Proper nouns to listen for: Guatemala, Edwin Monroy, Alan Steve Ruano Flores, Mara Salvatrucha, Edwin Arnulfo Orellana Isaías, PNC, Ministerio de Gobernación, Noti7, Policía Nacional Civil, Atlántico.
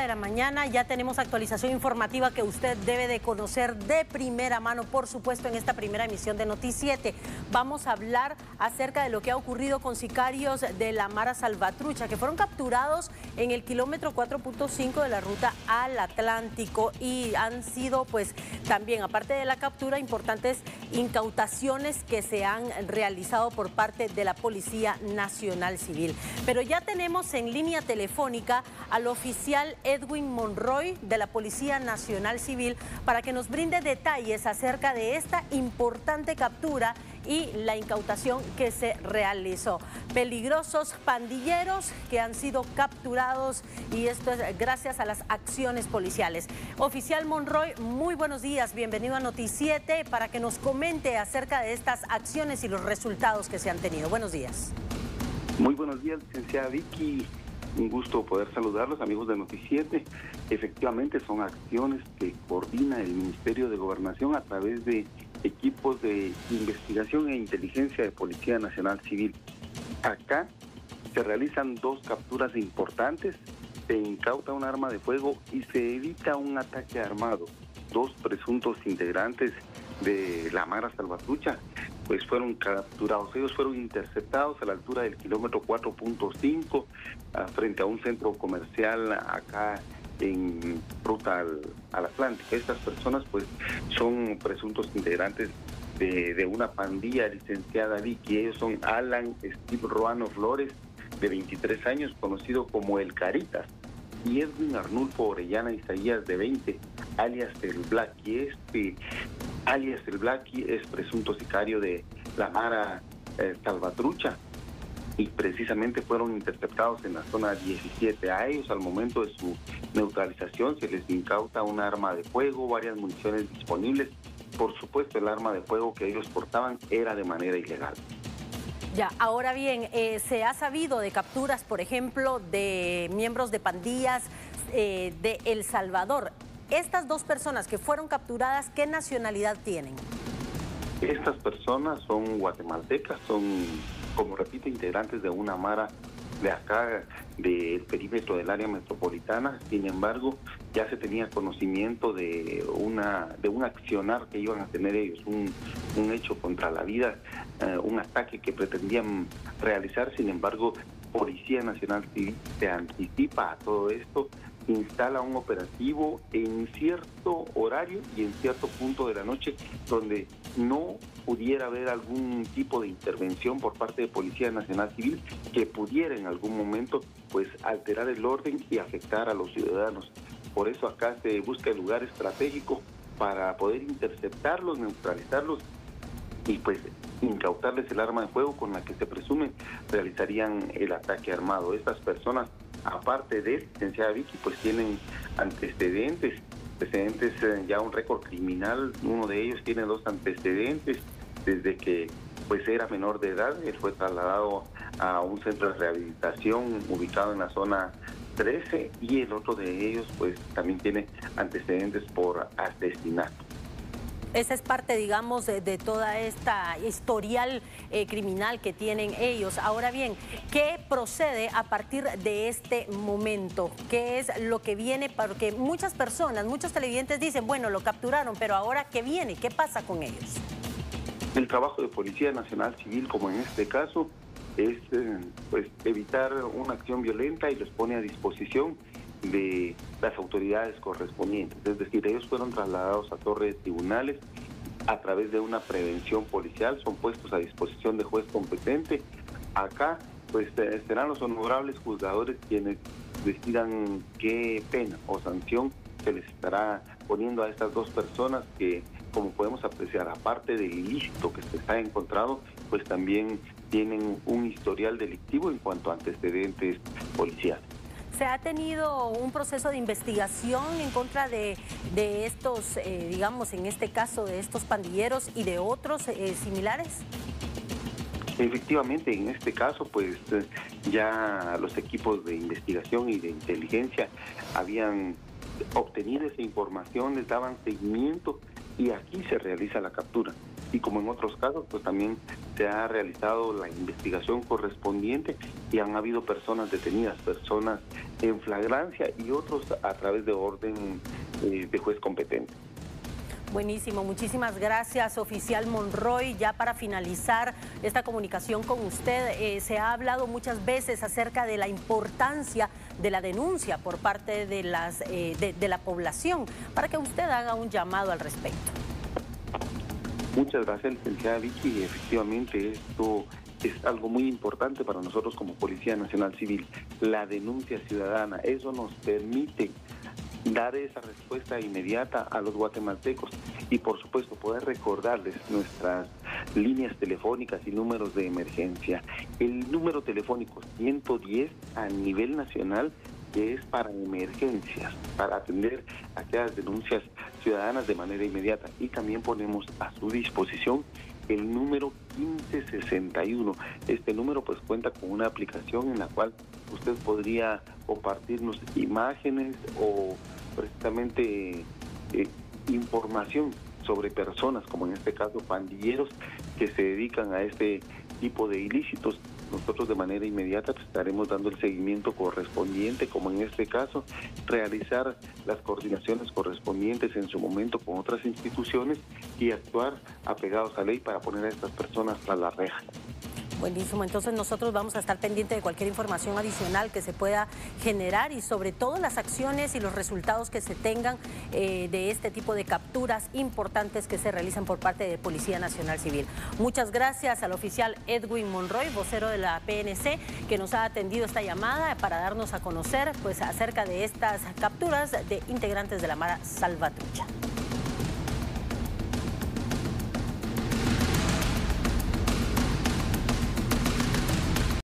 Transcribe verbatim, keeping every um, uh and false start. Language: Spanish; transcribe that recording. de la mañana ya tenemos actualización informativa que usted debe de conocer de primera mano, por supuesto, en esta primera emisión de Noti siete. Vamos a hablar acerca de lo que ha ocurrido con sicarios de la Mara Salvatrucha, que fueron capturados en el kilómetro cuatro punto cinco de la ruta al Atlántico y han sido, pues, también, aparte de la captura, importantes incautaciones que se han realizado por parte de la Policía Nacional Civil. Pero ya tenemos en línea telefónica al oficial Edwin Monroy de la Policía Nacional Civil para que nos brinde detalles acerca de esta importante captura y la incautación que se realizó. Peligrosos pandilleros que han sido capturados, y esto es gracias a las acciones policiales. Oficial Monroy, muy buenos días, bienvenido a Noti siete para que nos comente acerca de estas acciones y los resultados que se han tenido. Buenos días. Muy buenos días, licenciada Vicky. Un gusto poder saludarlos, amigos de Noti siete. Efectivamente, son acciones que coordina el Ministerio de Gobernación a través de equipos de investigación e inteligencia de Policía Nacional Civil. Acá se realizan dos capturas importantes, se incauta un arma de fuego y se evita un ataque armado. Dos presuntos integrantes de la Mara Salvatrucha pues fueron capturados. Ellos fueron interceptados a la altura del kilómetro cuatro punto cinco frente a un centro comercial acá en ruta al, al Atlántico. Estas personas pues son presuntos integrantes de, de una pandilla, licenciada Vicky. Ellos son Alan Steve Ruano Flores, de veintitrés años, conocido como El Caritas, y Edwin Arnulfo Orellana Isaías, de veinte, alias El Blackie. Este alias El Blackie es presunto sicario de la Mara eh, Salvatrucha, y precisamente fueron interceptados en la zona diecisiete. A ellos, al momento de su neutralización, se les incauta un arma de fuego, varias municiones disponibles. Por supuesto, el arma de fuego que ellos portaban era de manera ilegal. Ya, ahora bien, eh, se ha sabido de capturas, por ejemplo, de miembros de pandillas eh, de El Salvador. Estas dos personas que fueron capturadas, ¿qué nacionalidad tienen? Estas personas son guatemaltecas, son, como repito, integrantes de una mara de acá, del perímetro del área metropolitana. Sin embargo, ya se tenía conocimiento de una de un accionar que iban a tener ellos, un, un hecho contra la vida, eh, un ataque que pretendían realizar. Sin embargo, Policía Nacional Civil se anticipa a todo esto, instala un operativo en cierto horario y en cierto punto de la noche donde no pudiera haber algún tipo de intervención por parte de Policía Nacional Civil que pudiera en algún momento pues alterar el orden y afectar a los ciudadanos. Por eso acá se busca el lugar estratégico para poder interceptarlos, neutralizarlos y pues incautarles el arma de fuego con la que se presume realizarían el ataque armado. Estas personas, aparte de él, licenciada Vicky, pues tienen antecedentes, antecedentes ya un récord criminal. Uno de ellos tiene dos antecedentes desde que pues era menor de edad. Él fue trasladado a un centro de rehabilitación ubicado en la zona trece, y el otro de ellos pues también tiene antecedentes por asesinato. Esa es parte, digamos, de, de toda esta historial eh, criminal que tienen ellos. Ahora bien, ¿qué procede a partir de este momento? ¿Qué es lo que viene? Porque muchas personas, muchos televidentes dicen, bueno, lo capturaron, pero ahora, ¿qué viene? ¿Qué pasa con ellos? El trabajo de Policía Nacional Civil, como en este caso, es eh, pues, evitar una acción violenta, y los pone a disposición de las autoridades correspondientes. Es decir, ellos fueron trasladados a torres de tribunales a través de una prevención policial, son puestos a disposición de juez competente. Acá pues serán los honorables juzgadores quienes decidan qué pena o sanción se les estará poniendo a estas dos personas que, como podemos apreciar, aparte del ilícito que se está encontrado, pues también tienen un historial delictivo en cuanto a antecedentes policiales. ¿Se ha tenido un proceso de investigación en contra de, de estos, eh, digamos, en este caso, de estos pandilleros y de otros eh, similares? Efectivamente, en este caso, pues ya los equipos de investigación y de inteligencia habían obtenido esa información, les daban seguimiento, y aquí se realiza la captura. Y como en otros casos, pues también se ha realizado la investigación correspondiente y han habido personas detenidas, personas en flagrancia y otros a través de orden eh, de juez competente. Buenísimo, muchísimas gracias, oficial Monroy. Ya para finalizar esta comunicación con usted, eh, se ha hablado muchas veces acerca de la importancia de la denuncia por parte de, las, eh, de, de la población, para que usted haga un llamado al respecto. Muchas gracias, licenciada Vicky. Efectivamente, esto es algo muy importante para nosotros como Policía Nacional Civil, la denuncia ciudadana. Eso nos permite dar esa respuesta inmediata a los guatemaltecos y, por supuesto, poder recordarles nuestras líneas telefónicas y números de emergencia. El número telefónico ciento diez a nivel nacional, que es para emergencias, para atender aquellas denuncias ciudadanas de manera inmediata. Y también ponemos a su disposición el número quince sesenta y uno. Este número pues cuenta con una aplicación en la cual usted podría compartirnos imágenes o precisamente eh, información sobre personas, como en este caso pandilleros, que se dedican a este tipo de ilícitos. Nosotros de manera inmediata pues, estaremos dando el seguimiento correspondiente, como en este caso, realizar las coordinaciones correspondientes en su momento con otras instituciones y actuar apegados a ley para poner a estas personas tras la reja. Buenísimo, entonces nosotros vamos a estar pendientes de cualquier información adicional que se pueda generar y sobre todo las acciones y los resultados que se tengan eh, de este tipo de capturas importantes que se realizan por parte de Policía Nacional Civil. Muchas gracias al oficial Edwin Monroy, vocero de la P N C, que nos ha atendido esta llamada para darnos a conocer pues, acerca de estas capturas de integrantes de la Mara Salvatrucha.